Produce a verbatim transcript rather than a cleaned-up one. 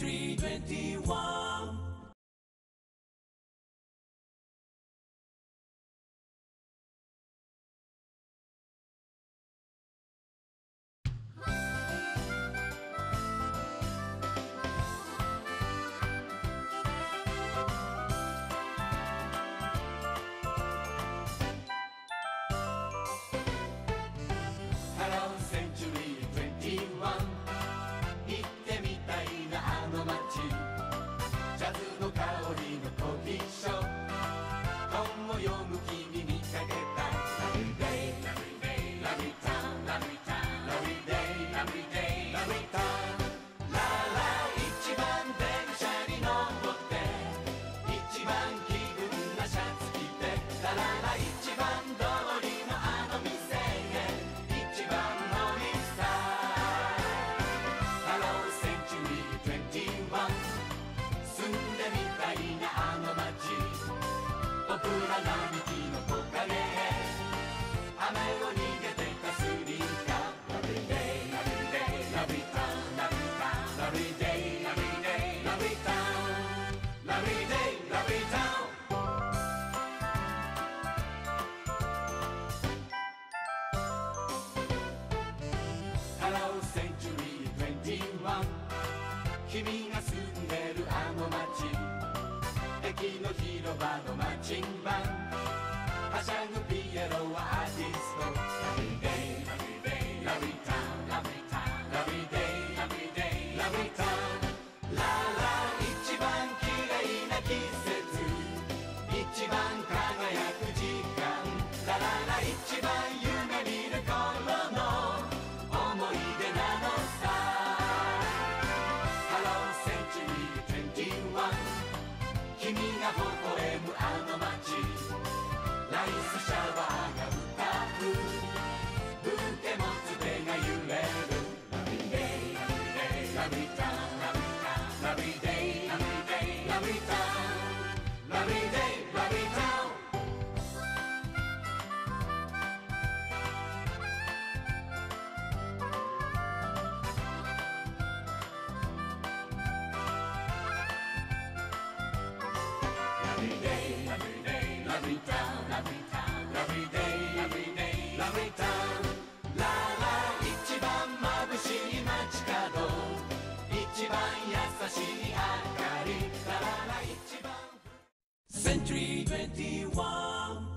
twenty-three twenty-one. Century twenty-one.